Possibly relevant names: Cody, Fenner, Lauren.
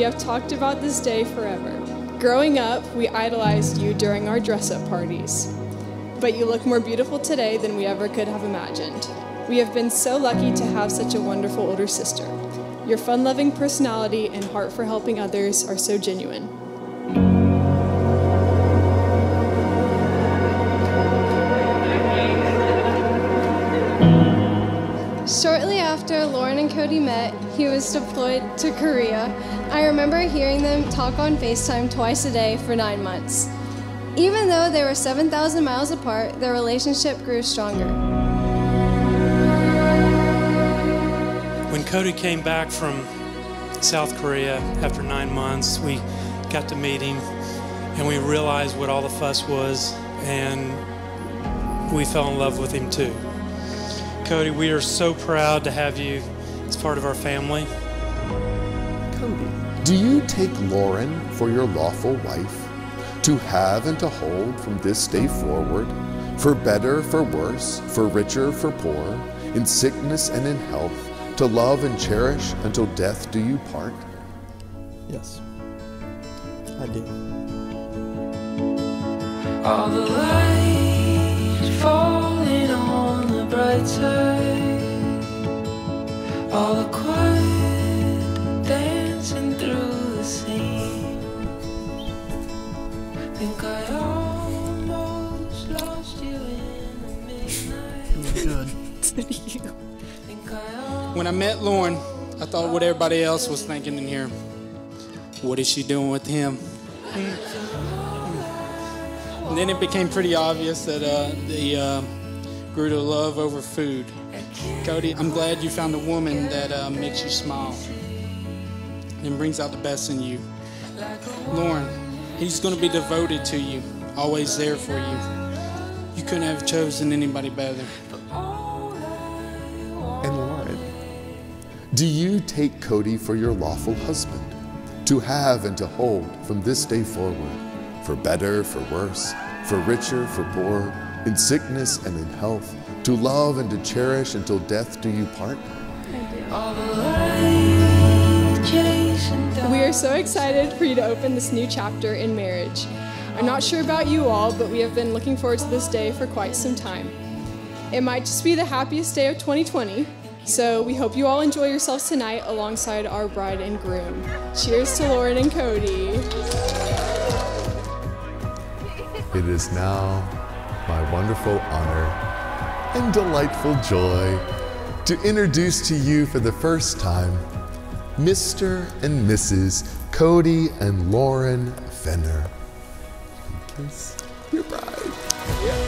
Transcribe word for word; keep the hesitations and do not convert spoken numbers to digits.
we have talked about this day forever. Growing up, we idolized you during our dress-up parties, but you look more beautiful today than we ever could have imagined. We have been so lucky to have such a wonderful older sister. Your fun-loving personality and heart for helping others are so genuine. Shortly after Lauren and Cody met, he was deployed to Korea. I remember hearing them talk on FaceTime twice a day for nine months. Even though they were seven thousand miles apart, their relationship grew stronger. When Cody came back from South Korea after nine months, we got to meet him and we realized what all the fuss was, and we fell in love with him too. Cody, we are so proud to have you as part of our family. Cody, do you take Lauren for your lawful wife, to have and to hold from this day forward, for better, for worse, for richer, for poorer, in sickness and in health, to love and cherish until death do you part? Yes, I do. All the light falling on the bright side, all the quiet dancing through the sea. Think I almost lost you in the midnight. Good. To you. Think I almost. When I met Lauren, I thought what everybody else was thinking in here. What is she doing with him? And then it became pretty obvious that uh, they uh, grew to love over food. Cody, I'm glad you found a woman that uh, makes you smile and brings out the best in you. Lauren, he's going to be devoted to you, always there for you. You couldn't have chosen anybody better. And Lauren, do you take Cody for your lawful husband, to have and to hold from this day forward, for better, for worse, for richer, for poorer, in sickness and in health, to love and to cherish until death do you part? We are so excited for you to open this new chapter in marriage. I'm not sure about you all, but we have been looking forward to this day for quite some time. It might just be the happiest day of twenty twenty, so we hope you all enjoy yourselves tonight alongside our bride and groom. Cheers to Lauren and Cody. It is now my wonderful honor and delightful joy to introduce to you for the first time Mister and Missus Cody and Lauren Fenner. Kiss your bride.